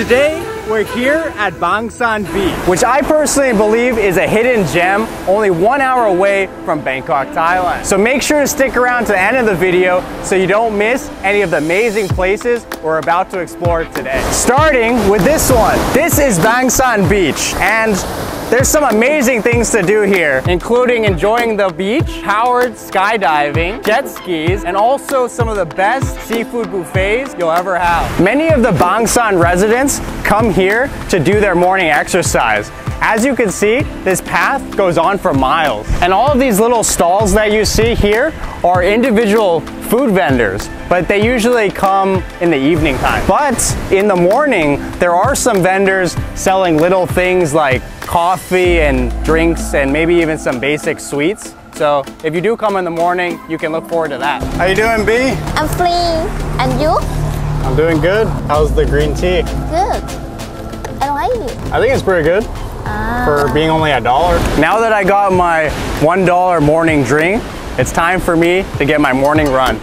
Today, we're here at Bangsaen Beach, which I personally believe is a hidden gem only 1 hour away from Bangkok, Thailand. So make sure to stick around to the end of the video so you don't miss any of the amazing places we're about to explore today. Starting with this one. This is Bangsaen Beach, and there's some amazing things to do here, including enjoying the beach, powered skydiving, jet skis, and also some of the best seafood buffets you'll ever have. Many of the Bangsaen residents come here to do their morning exercise. As you can see, this path goes on for miles. And all of these little stalls that you see here are individual food vendors, but they usually come in the evening time. But in the morning, there are some vendors selling little things like coffee and drinks and maybe even some basic sweets. So if you do come in the morning, you can look forward to that. How you doing, B? I'm fine. And you? I'm doing good. How's the green tea? Good. I like it. I think it's pretty good for being only $1. Now that I got my $1 morning drink, it's time for me to get my morning run.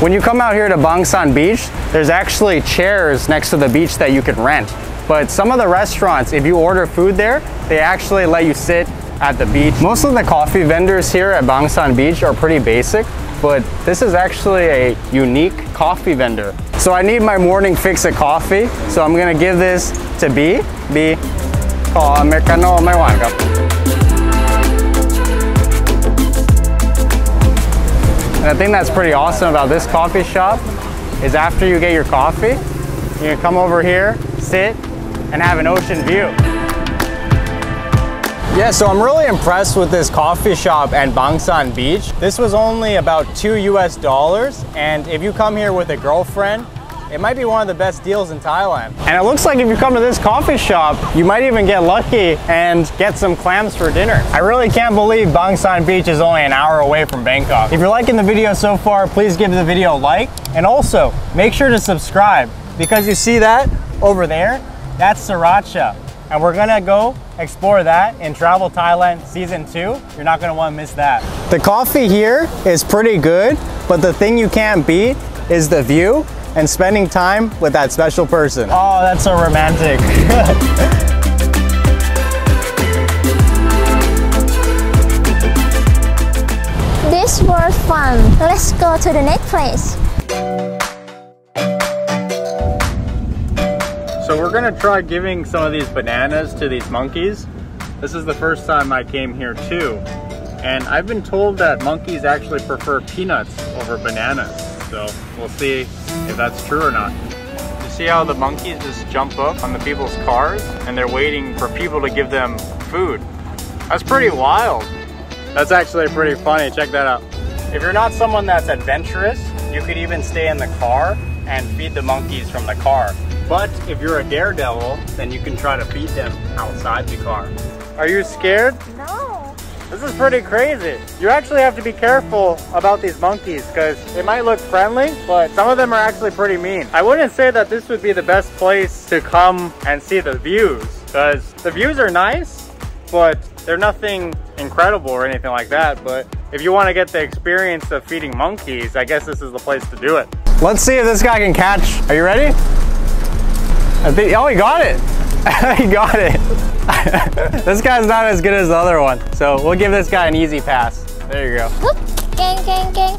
When you come out here to Bangsaen Beach, there's actually chairs next to the beach that you can rent. But some of the restaurants, if you order food there, they actually let you sit at the beach. Most of the coffee vendors here at Bangsaen Beach are pretty basic, but this is actually a unique coffee vendor. So I need my morning fix of coffee, so I'm gonna give this to B. B, oh, Americano, my one cup. And I think that's pretty awesome about this coffee shop is after you get your coffee, you can come over here, sit, and have an ocean view. Yeah, so I'm really impressed with this coffee shop at Bangsaen Beach. This was only about $2 US, and if you come here with a girlfriend, it might be one of the best deals in Thailand. And it looks like if you come to this coffee shop, you might even get lucky and get some clams for dinner. I really can't believe Bangsaen Beach is only an hour away from Bangkok. If you're liking the video so far, please give the video a like. And also, make sure to subscribe, because you see that over there? That's Sriracha. And we're gonna go explore that in Travel Thailand Season 2. You're not gonna wanna miss that. The coffee here is pretty good, but the thing you can't beat is the view and spending time with that special person. Oh, that's so romantic. This was fun. Let's go to the next place. So we're gonna try giving some of these bananas to these monkeys. This is the first time I came here too. And I've been told that monkeys actually prefer peanuts over bananas. So we'll see if that's true or not. You see how the monkeys just jump up on the people's cars and they're waiting for people to give them food. That's pretty wild. That's actually pretty funny, check that out. If you're not someone that's adventurous, you could even stay in the car and feed the monkeys from the car. But if you're a daredevil, then you can try to feed them outside the car. Are you scared? No. This is pretty crazy. You actually have to be careful about these monkeys because they might look friendly, but some of them are actually pretty mean. I wouldn't say that this would be the best place to come and see the views, because the views are nice, but they're nothing incredible or anything like that. But if you want to get the experience of feeding monkeys, I guess this is the place to do it. Let's see if this guy can catch. Are you ready? I think, oh, he got it. He got it. This guy's not as good as the other one. So we'll give this guy an easy pass. There you go. Gang, gang, gang.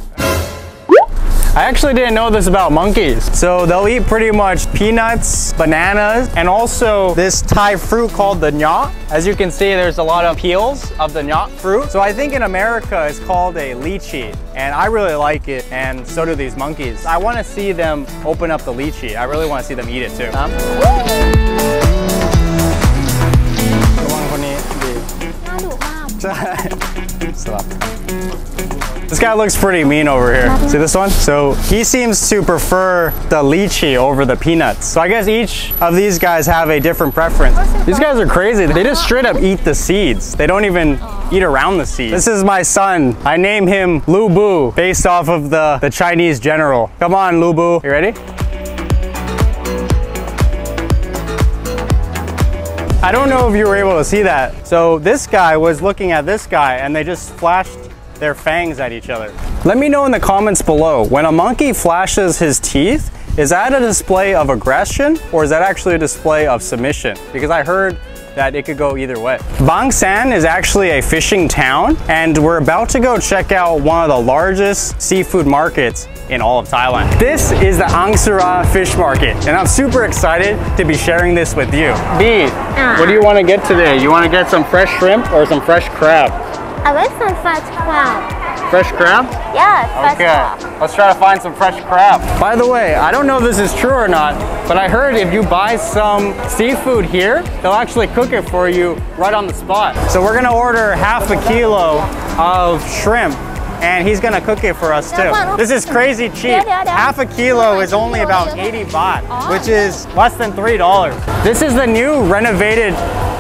I actually didn't know this about monkeys. So they'll eat pretty much peanuts, bananas, and also this Thai fruit called the nyah. As you can see, there's a lot of peels of the nyah fruit. So I think in America it's called a lychee. And I really like it, and so do these monkeys. I want to see them open up the lychee. I really want to see them eat it too. This guy looks pretty mean over here. See this one? So he seems to prefer the lychee over the peanuts. So I guess each of these guys have a different preference. These guys are crazy. They just straight up eat the seeds. They don't even eat around the seeds. This is my son. I name him Lü Bu, based off of the Chinese general. Come on, Lü Bu. You ready? I don't know if you were able to see that. So this guy was looking at this guy and they just flashed their fangs at each other. Let me know in the comments below, when a monkey flashes his teeth, is that a display of aggression or is that actually a display of submission? Because I heard that it could go either way. Bangsaen is actually a fishing town and we're about to go check out one of the largest seafood markets in all of Thailand. This is the Angsura fish market and I'm super excited to be sharing this with you. B, what do you want to get today? You want to get some fresh shrimp or some fresh crab? I like some fresh crab. Fresh crab? Yeah, fresh crab. Okay, let's try to find some fresh crab. By the way, I don't know if this is true or not, but I heard if you buy some seafood here, they'll actually cook it for you right on the spot. So we're gonna order half a kilo of shrimp and he's gonna cook it for us too. This is crazy cheap. Half a kilo is only about 80 baht, which is less than $3. This is the new renovated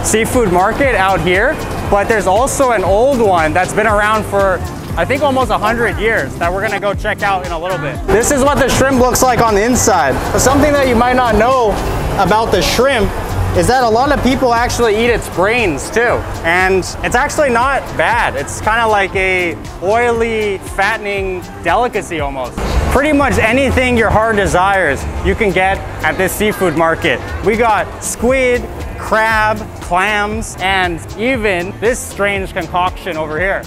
seafood market out here, but there's also an old one that's been around for I think almost 100 years that we're gonna go check out in a little bit. This is what the shrimp looks like on the inside. Something that you might not know about the shrimp is that a lot of people actually eat its brains too. And it's actually not bad. It's kind of like a oily, fattening delicacy almost. Pretty much anything your heart desires, you can get at this seafood market. We got squid, crab, clams, and even this strange concoction over here.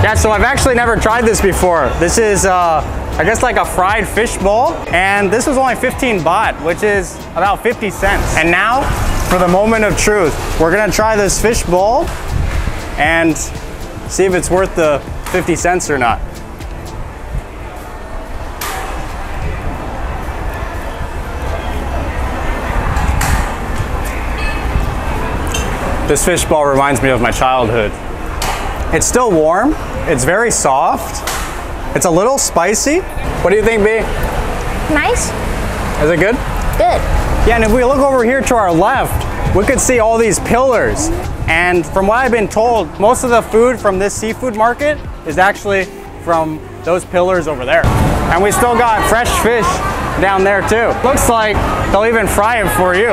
Yeah, so I've actually never tried this before. This is, I guess like a fried fish ball. And this was only 15 baht, which is about 50 cents. And now for the moment of truth, we're gonna try this fish ball and see if it's worth the 50 cents or not. This fish ball reminds me of my childhood. It's still warm, it's very soft, it's a little spicy. What do you think, B? Nice. Is it good? Good. Yeah, and if we look over here to our left, we could see all these pillars. And from what I've been told, most of the food from this seafood market is actually from those pillars over there. And we still got fresh fish down there too. Looks like they'll even fry it for you.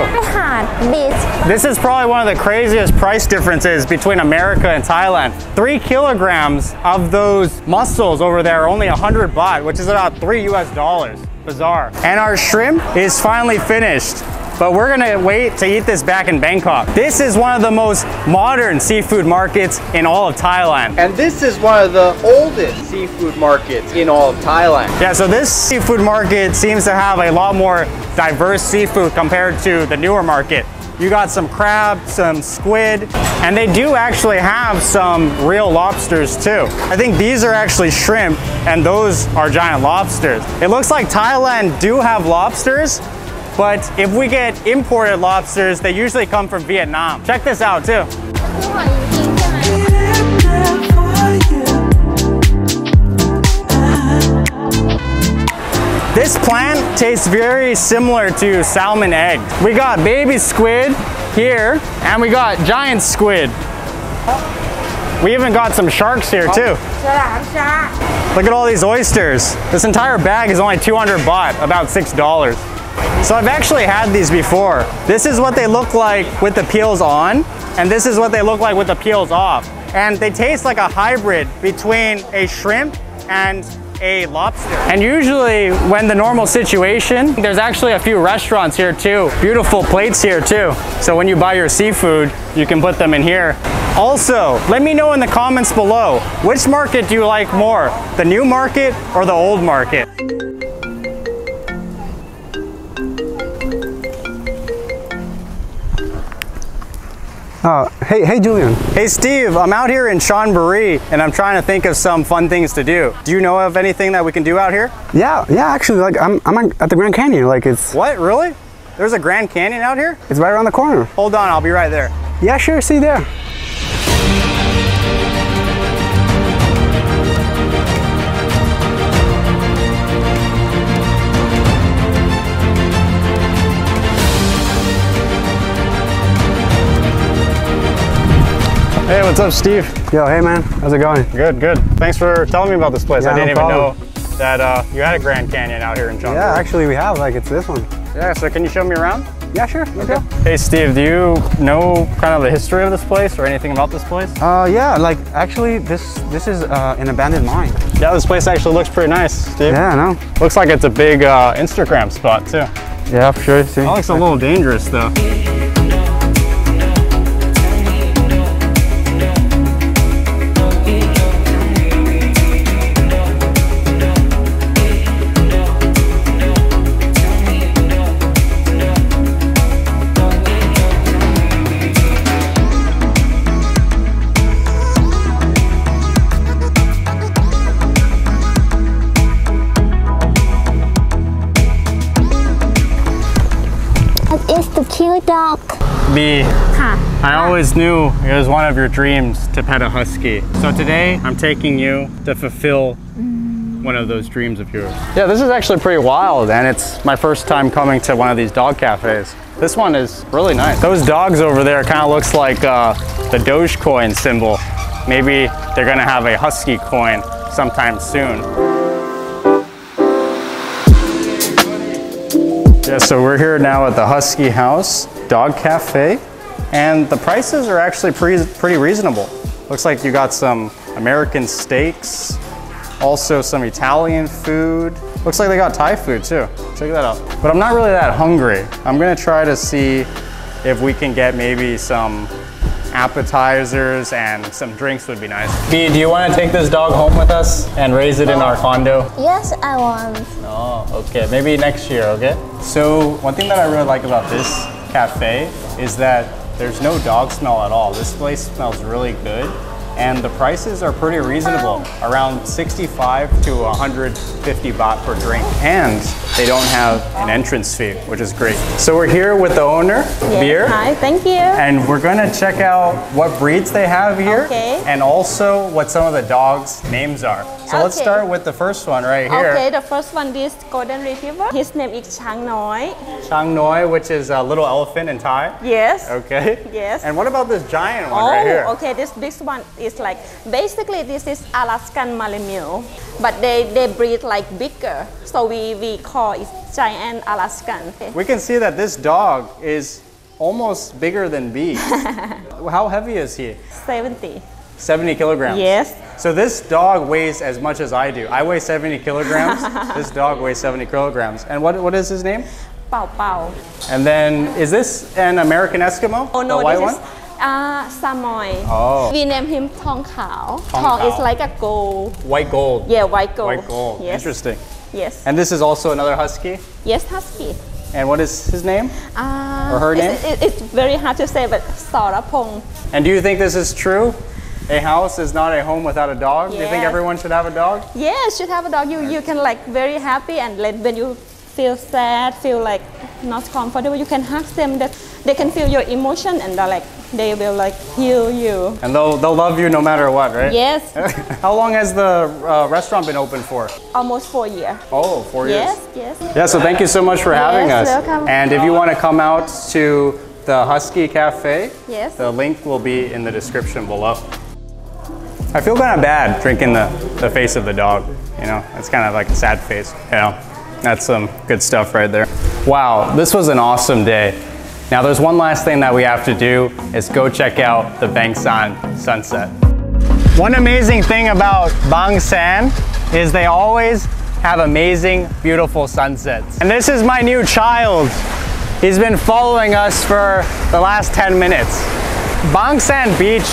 This is probably one of the craziest price differences between America and Thailand. 3 kilograms of those mussels over there are only 100 baht, which is about $3 US. Bizarre. And our shrimp is finally finished, but we're gonna wait to eat this back in Bangkok. This is one of the most modern seafood markets in all of Thailand. And this is one of the oldest seafood markets in all of Thailand. Yeah, so this seafood market seems to have a lot more diverse seafood compared to the newer market. You got some crab, some squid, and they do actually have some real lobsters too. I think these are actually shrimp and those are giant lobsters. It looks like Thailand do have lobsters, but if we get imported lobsters, they usually come from Vietnam. Check this out too. This plant tastes very similar to salmon egg. We got baby squid here, and we got giant squid. We even got some sharks here too. Look at all these oysters. This entire bag is only 200 baht, about $6. So I've actually had these before. This is what they look like with the peels on, and this is what they look like with the peels off. And they taste like a hybrid between a shrimp and a lobster. And usually when the normal situation, there's actually a few restaurants here too. Beautiful plates here too. So when you buy your seafood, you can put them in here. Also, let me know in the comments below, which market do you like more? The new market or the old market? Hey Julian. Hey Steve, I'm out here in Chonburi and I'm trying to think of some fun things to do. Do you know of anything that we can do out here? Yeah, actually, like I'm at the Grand Canyon, like it's... What, really? There's a Grand Canyon out here? It's right around the corner. Hold on, I'll be right there. Yeah, sure, see you there. Hey, what's up, Steve? Yo, hey man, how's it going? Good, good. Thanks for telling me about this place. Yeah, I didn't even know that you had a Grand Canyon out here in Chonburi. Yeah, actually we have, like it's this one. Yeah, so can you show me around? Yeah, sure. Okay. Hey, Steve, do you know kind of the history of this place or anything about this place? Yeah, like actually this is an abandoned mine. Yeah, this place actually looks pretty nice, Steve. Yeah, I know. Looks like it's a big Instagram spot too. Yeah, for sure. See. It looks a little dangerous though. Cute dog. B, huh. I always knew it was one of your dreams to pet a husky. So today, I'm taking you to fulfill one of those dreams of yours. Yeah, this is actually pretty wild, and it's my first time coming to one of these dog cafes. This one is really nice. Those dogs over there kind of looks like the Dogecoin symbol. Maybe they're gonna have a husky coin sometime soon. Yeah, so we're here now at the Husky House Dog Cafe, and the prices are actually pretty reasonable. Looks like you got some American steaks, also some Italian food. Looks like they got Thai food too. Check that out. But I'm not really that hungry. I'm gonna try to see if we can get maybe some appetizers and some drinks would be nice. Bea, do you want to take this dog home with us and raise it in our condo? Yes, I want. Oh, okay. Maybe next year, okay? So one thing that I really like about this cafe is that there's no dog smell at all. This place smells really good and the prices are pretty reasonable, around 65 to 150 baht per drink. And they don't have an entrance fee, which is great. So we're here with the owner, Beer. Hi, thank you. And we're gonna check out what breeds they have here, and also what some of the dogs' names are. So let's start with the first one right here. Okay, the first one is Golden Retriever. His name is Chang Noi. Chang Noi, which is a little elephant in Thai? Yes. Okay. Yes. And what about this giant one right here? Okay, this big one is like, basically this is Alaskan Malay Mule, but they breed like bigger. So we call it giant Alaskan. Okay. We can see that this dog is almost bigger than Bea. How heavy is he? 70. 70 kilograms? Yes. So this dog weighs as much as I do. I weigh 70 kilograms. This dog weighs 70 kilograms. And what is his name? Pao Pao. And then, is this an American Eskimo? Oh no, the white one? Samoy. Oh. We name him Tong Khao. Tong is like a gold. White gold. Yeah, white gold. White gold. Yes. Interesting. Yes. And this is also another husky? Yes, husky. And what is his name? Or her name? It's very hard to say, but Sorapong. And do you think this is true? A house is not a home without a dog? Yes. Do you think everyone should have a dog? Yes, should have a dog. You can like very happy, and when you feel sad, feel like not comfortable, you can hug them. They can feel your emotion and they're like, they will like heal you. And they'll love you no matter what, right? Yes. How long has the restaurant been open for? Almost 4 years. Oh, 4 years. Yes, yes. Yeah, so thank you so much for having us. Welcome. And if you want to come out to the Husky Cafe, the link will be in the description below. I feel kind of bad drinking the face of the dog, you know? It's kind of like a sad face, you know? That's some good stuff right there. Wow, this was an awesome day. Now there's one last thing that we have to do is go check out the Bangsaen sunset. One amazing thing about Bangsaen is they always have amazing, beautiful sunsets. And this is my new child. He's been following us for the last 10 minutes. Bangsaen Beach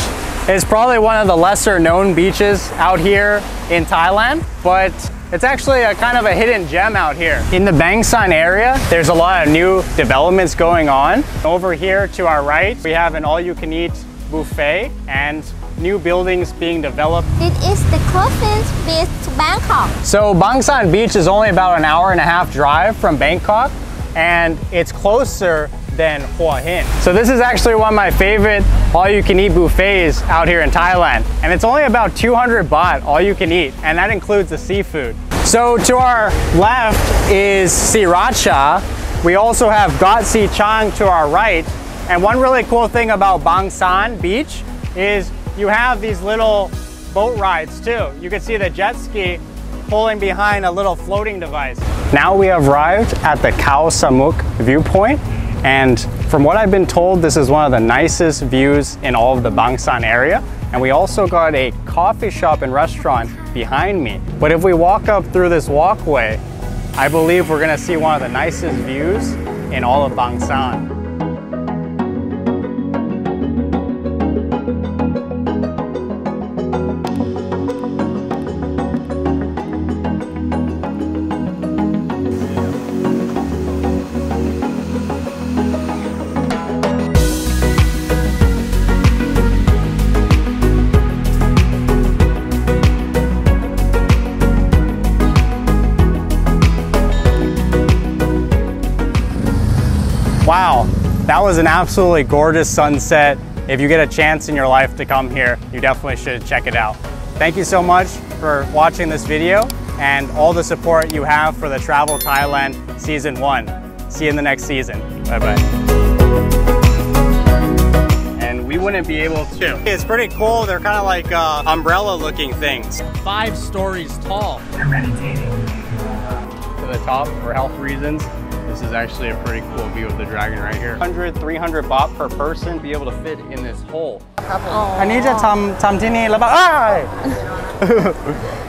is probably one of the lesser known beaches out here in Thailand, but it's actually a kind of a hidden gem out here. In the Bangsaen area, there's a lot of new developments going on. Over here to our right, we have an all-you-can-eat buffet and new buildings being developed. It is the closest beach to Bangkok. So Bangsaen Beach is only about an hour-and-a-half drive from Bangkok, and it's closer than Hua Hin. So this is actually one of my favorite all-you-can-eat buffets out here in Thailand. And it's only about 200 baht all-you-can-eat, and that includes the seafood. So to our left is Sriracha. We also have Ghat Sichang to our right. And one really cool thing about Bangsaen Beach is you have these little boat rides too. You can see the jet ski pulling behind a little floating device. Now we have arrived at the Khao Sam Muk viewpoint. And from what I've been told, this is one of the nicest views in all of the Bangsaen area. And we also got a coffee shop and restaurant behind me. But if we walk up through this walkway, I believe we're gonna see one of the nicest views in all of Bangsaen. Wow, that was an absolutely gorgeous sunset. If you get a chance in your life to come here, you definitely should check it out. Thank you so much for watching this video and all the support you have for the Travel Thailand Season 1. See you in the next season. Bye-bye. And we wouldn't be able to. It's pretty cool. They're kind of like umbrella-looking things. 5 stories tall. Meditating. To the top for health reasons. This is actually a pretty cool view of the dragon right here. 100, 300 baht per person be able to fit in this hole. Oh. I need to tam tini.